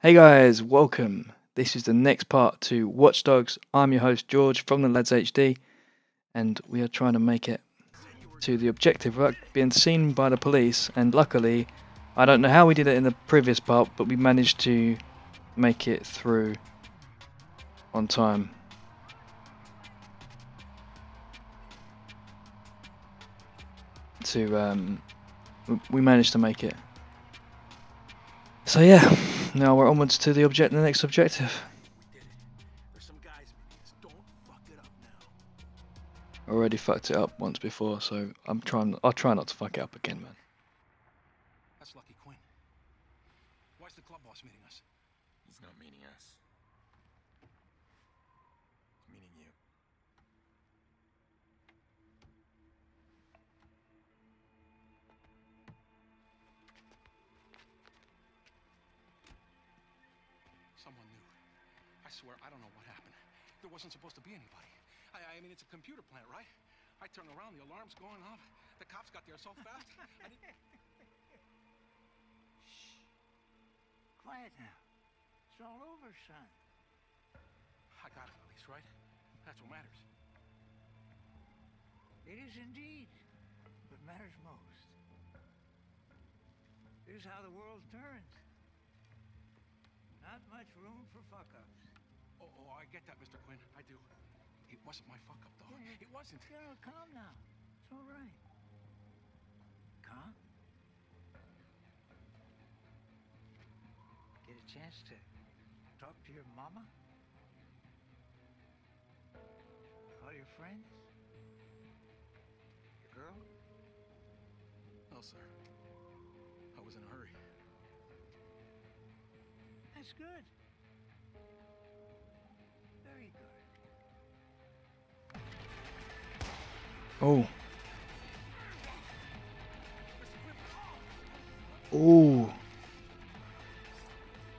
Hey guys, welcome. This is the next part to Watch Dogs. I'm your host George from the Lads HD, and we are trying to make it to the objective without being seen by the police. And luckily, I don't know how we did it in the previous part, but we managed to make it through on time. We managed to make it. So yeah. Now we're onwards to the next objective. I already fucked it up once before, so I'll try not to fuck it up again, man. That's Lucky Quinn. Why's the club boss meeting us? He's not meeting us. He's meeting you. Someone knew. I swear, I don't know what happened. There wasn't supposed to be anybody. I mean, it's a computer plant, right? I turn around, the alarm's going off. The cops got there so fast. Shh. Quiet now. It's all over, son. I got it at least, right? That's what matters. It is indeed what matters most. This is how the world turns. Not much room for fuck-ups. Oh, I get that, Mr. Quinn. I do. It wasn't my fuck-up, though. Yeah, it wasn't. Yeah, calm now. It's all right. Calm? Get a chance to talk to your mama? Call your friends? Your girl? No, sir. I was in a hurry. That's good. Very good. Oh.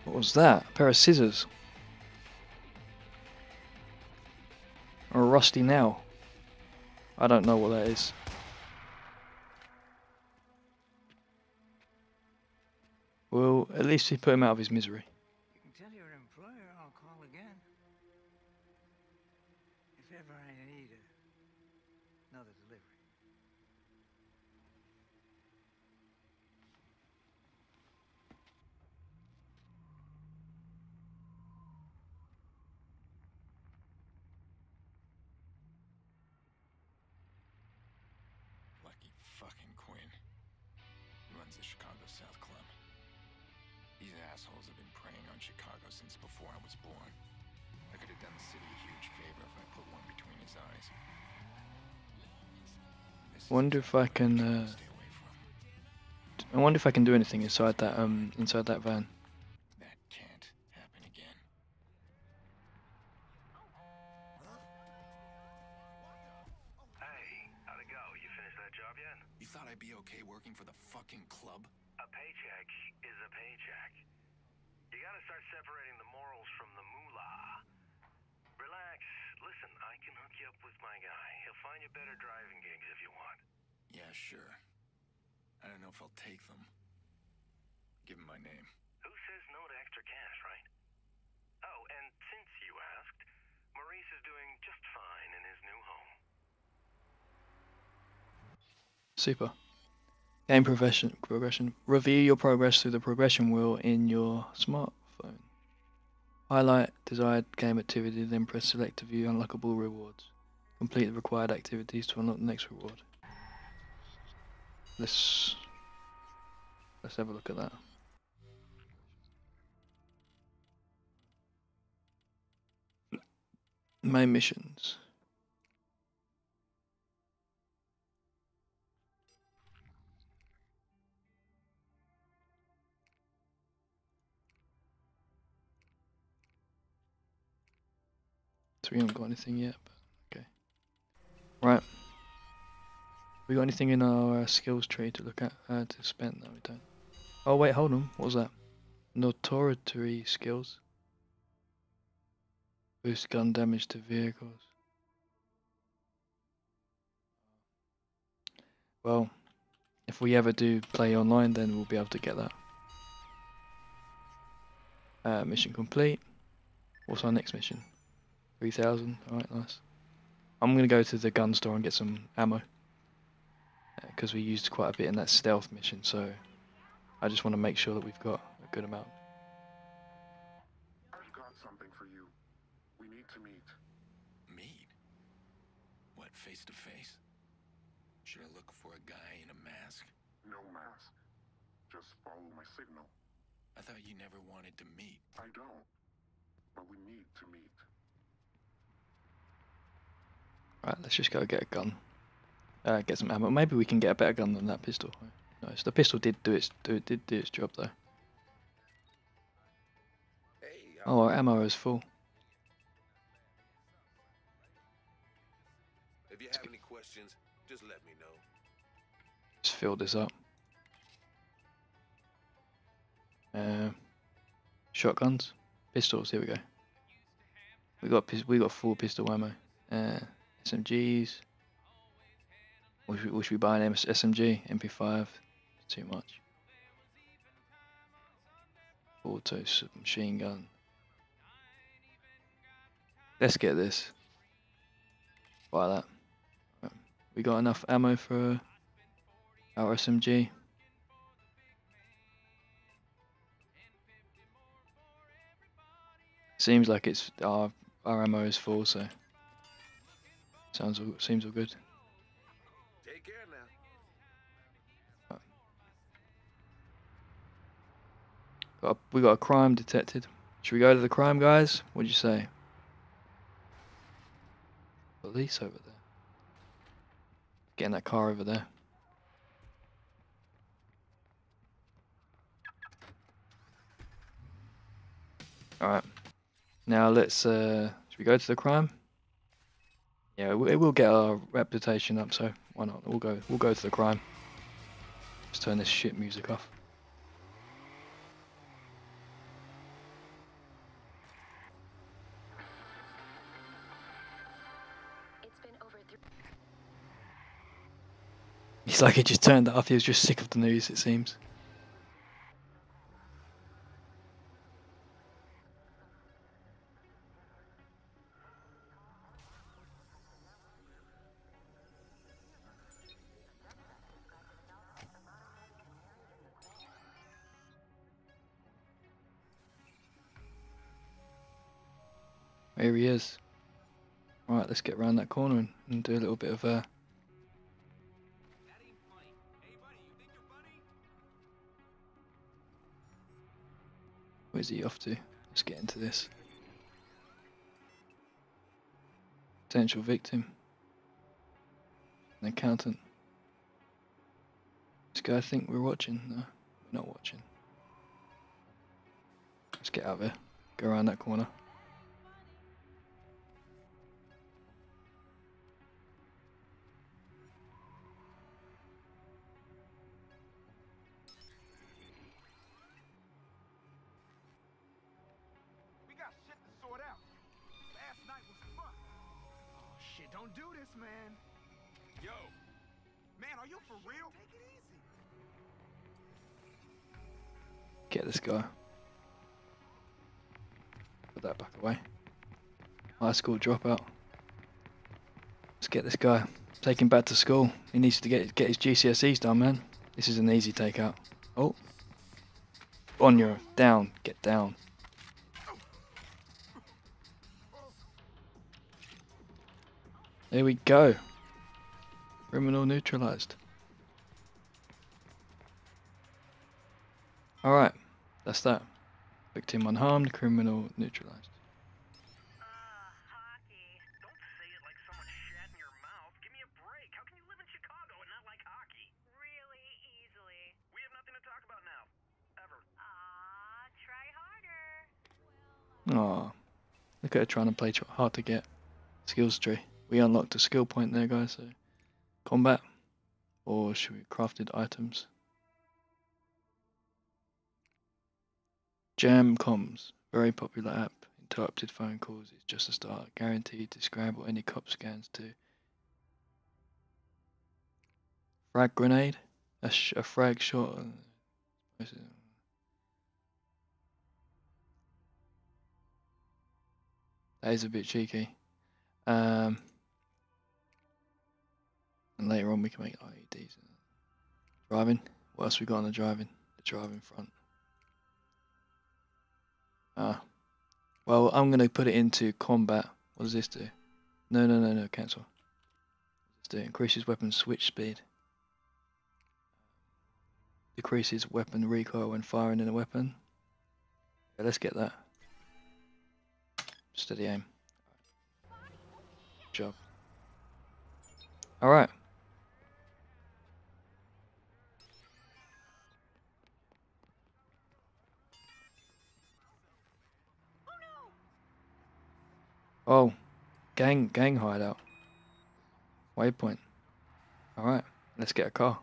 What was that? A pair of scissors. Or a rusty nail. I don't know what that is. Well, at least he put him out of his misery. Lucky fucking Quinn. He runs the Chicago South Club. These assholes have been preying on Chicago since before I was born. I could have done the city a huge favor if I put one between his eyes. I wonder if I can do anything inside that van. That can't happen again. Hey, how'd it go? You finished that job yet? You thought I'd be okay working for the fucking club? A paycheck is a paycheck. You gotta start separating the morals from the moolah. Relax. Listen, I can hook you up with my guy. He'll find you better driving gigs if you want. Yeah, sure. I don't know if I'll take them. Give him my name. Who says no to extra cash, right? Oh, and since you asked, Maurice is doing just fine in his new home. Super. Game progression. Review your progress through the progression wheel in your smartphone. Highlight desired game activity, then press select to view unlockable rewards. Complete the required activities to unlock the next reward. Let's have a look at that. Main missions. We haven't got anything yet, but okay. Right. We got anything in our skills tree to look at, to spend? No, we don't. Oh wait, hold on. What was that? Notoriety skills. Boost gun damage to vehicles. Well, if we ever do play online, then we'll be able to get that. Mission complete. What's our next mission? 3,000. Alright, nice. I'm going to go to the gun store and get some ammo. Because we used quite a bit in that stealth mission, so I just want to make sure that we've got a good amount. I've got something for you. We need to meet. Meet? What, face to face? Should I look for a guy in a mask? No mask. Just follow my signal. I thought you never wanted to meet. I don't. But we need to meet. Right, let's just go get a gun. Get some ammo. Maybe we can get a better gun than that pistol. Nice. The pistol did do its job though. Oh, our ammo is full. If you have any questions, just let me know. Let's fill this up. Shotguns, pistols. Here we go. We got full pistol ammo. SMGs. Or should we buy an SMG? MP5? Too much. Auto submachine gun. Let's get this. Buy that. Right. We got enough ammo for our SMG. Seems like it's our ammo is full, so seems all good. We got a crime detected. Should we go to the crime, guys? What do you say? Police over there. Get in that car over there. Alright. Now let's, should we go to the crime? Yeah, it will get our reputation up, so why not? We'll go to the crime. Let's turn this shit music off. It's like he just turned that off, he was just sick of the news, it seems. Here he is. Alright, let's get around that corner and do a little bit of where's he off to? Let's get into this. Potential victim. An accountant. This guy think we're watching? No, we're not watching. Let's get out of here. Go around that corner. Get this guy. Put that back away. High school dropout. Let's get this guy. Take him back to school. He needs to get his GCSEs done, man. This is an easy takeout. Oh. On your down. Get down. There we go. Criminal neutralized. Alright, that's that. Victim unharmed, criminal neutralized. Hockey. Don't say it like someone shat in your mouth. Give me a break. How can you live in Chicago and not like hockey? Really easily. We have nothing to talk about now. Ever. Aw, try harder. Aw. Look at her trying to play hard to get. Skills tree. We unlocked a skill point there, guys. So combat. Or should we crafted items? Jam comms, very popular app. Interrupted phone calls is just a start. Guaranteed to scramble any cop scans too. Frag grenade, a frag shot. That is a bit cheeky. And later on we can make IEDs. Driving. What else we got on the driving? The driving front. Well, I'm going to put it into combat. What does this do? No, cancel. Let's do it. Increases weapon switch speed. Decreases weapon recoil when firing in a weapon. Okay, let's get that. Steady aim. Good job. Alright. Oh, gang hideout. Waypoint. Alright, let's get a car.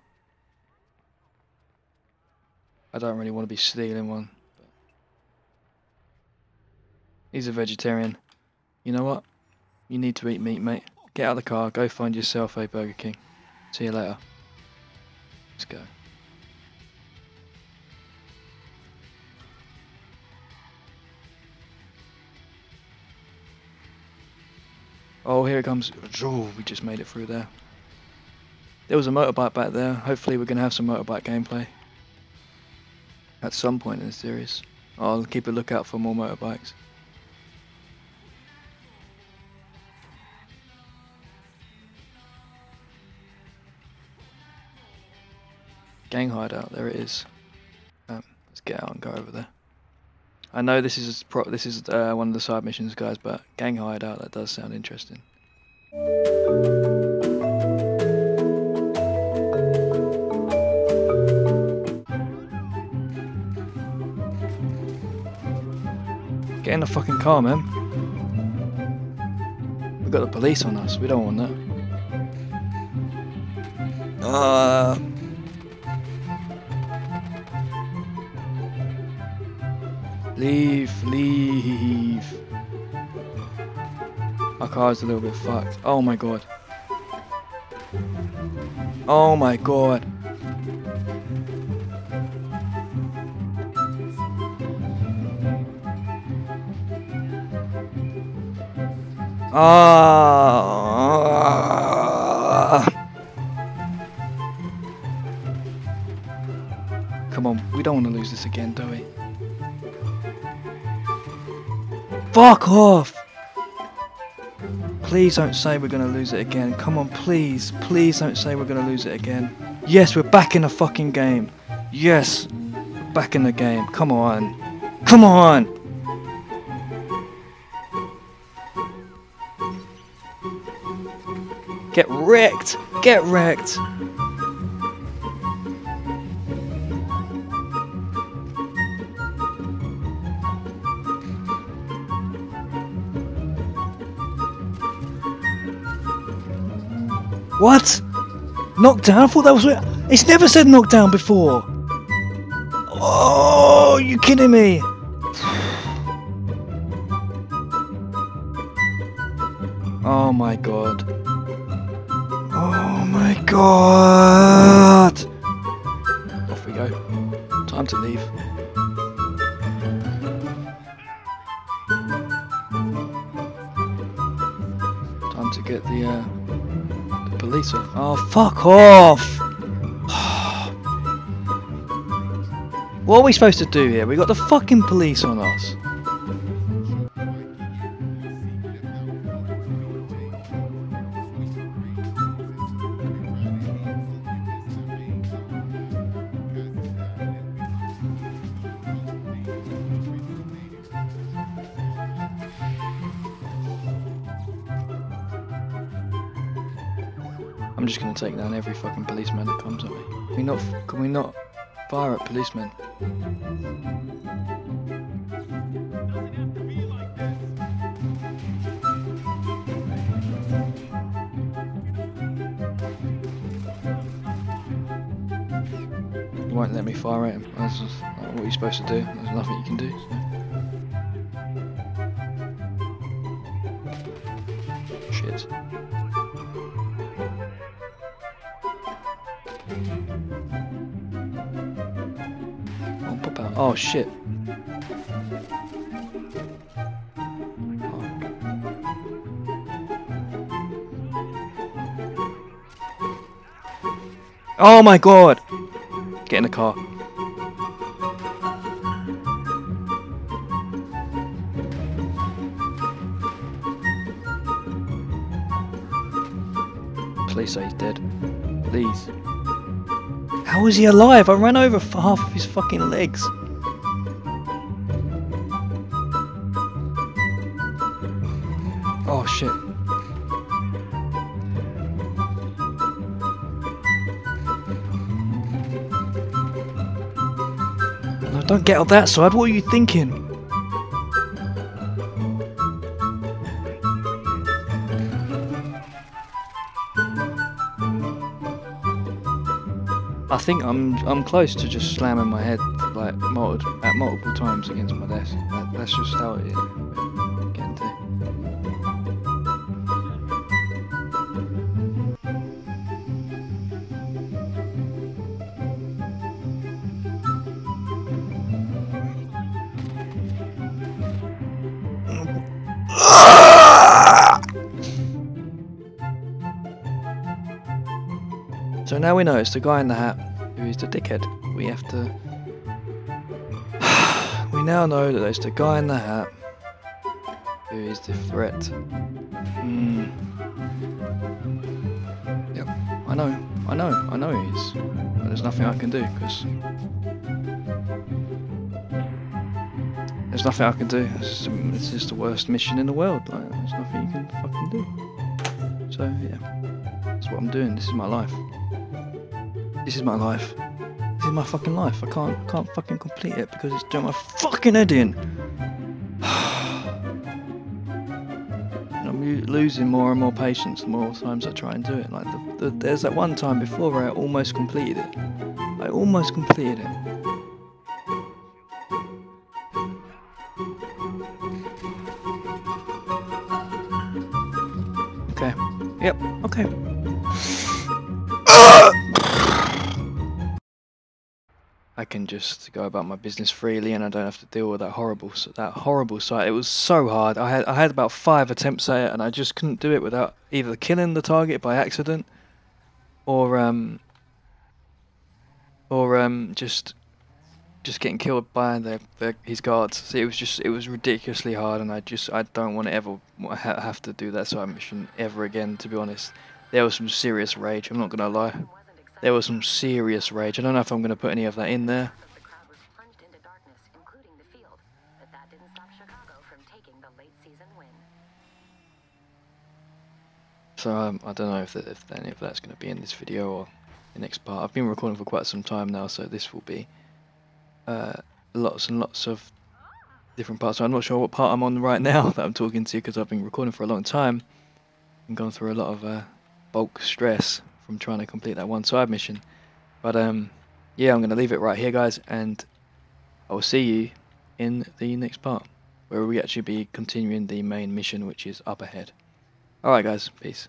I don't really want to be stealing one. He's a vegetarian. You know what? You need to eat meat, mate. Get out of the car, go find yourself a Burger King. See you later. Let's go. Oh, here it comes. Oh, we just made it through there. There was a motorbike back there. Hopefully we're going to have some motorbike gameplay at some point in the series. I'll keep a lookout for more motorbikes. Gang hideout, there it is. Let's get out and go over there. I know this is one of the side missions, guys, but gang hideout, that does sound interesting. Get in the fucking car, man. We've got the police on us. We don't want that. Leave. Our car's a little bit fucked. Oh my god. Come on, we don't want to lose this again, do we? Fuck off! Please don't say we're gonna lose it again. Come on, please. Please don't say we're gonna lose it again. Yes, we're back in the fucking game. Yes! Back in the game. Come on. Come on! Get wrecked! Get wrecked! What? Knockdown? I thought that was weird. It's never said knockdown before. Oh, you kidding me? Oh my god. Oh my god. Off we go. Time to leave. Time to get the police. Oh, fuck off! What are we supposed to do here? We got the fucking police on us. I'm just gonna take down every fucking policeman that comes at me. Can we not fire at policemen? You won't let me fire at him. That's just not what you're supposed to do. There's nothing you can do. So. Shit. Oh shit. Oh, Oh my god! Get in the car. Please say he's dead. Please. How is he alive? I ran over half of his fucking legs. Oh shit. No, don't get on that side. What are you thinking? I think I'm close to just slamming my head like multiple times against my desk. That's just how it is. So now we know it's the guy in the hat who is the dickhead. We have to... we now know that it's the guy in the hat who is the threat. Yep, I know he is. But there's nothing I can do, because... there's nothing I can do. It's just the worst mission in the world. Like, there's nothing you can fucking do. So, yeah. That's what I'm doing. This is my life. This is my life. This is my fucking life. I can't fucking complete it because it's doing my fucking head in. And I'm losing more and more patience the more times I try and do it. Like there's that one time before where I almost completed it. I almost completed it. Okay. Yep. Okay. I can just go about my business freely, and I don't have to deal with that horrible sight. It was so hard. I had about 5 attempts at it, and I just couldn't do it without either killing the target by accident, or just getting killed by his guards. So it was ridiculously hard, and I don't want to ever have to do that side mission ever again. To be honest, there was some serious rage. I'm not gonna lie. There was some serious rage. I don't know if I'm going to put any of that in there. The crowd was plunged into darkness, including the field, but that didn't stop Chicago from taking the late season win. So I don't know if any of that's going to be in this video or the next part. I've been recording for quite some time now, so this will be lots and lots of different parts. So I'm not sure what part I'm on right now that I'm talking to you, because I've been recording for a long time and gone through a lot of bulk stress from trying to complete that one side mission. But yeah, I'm going to leave it right here, guys, and I will see you in the next part, where we actually be continuing the main mission, which is up ahead. Alright guys, peace.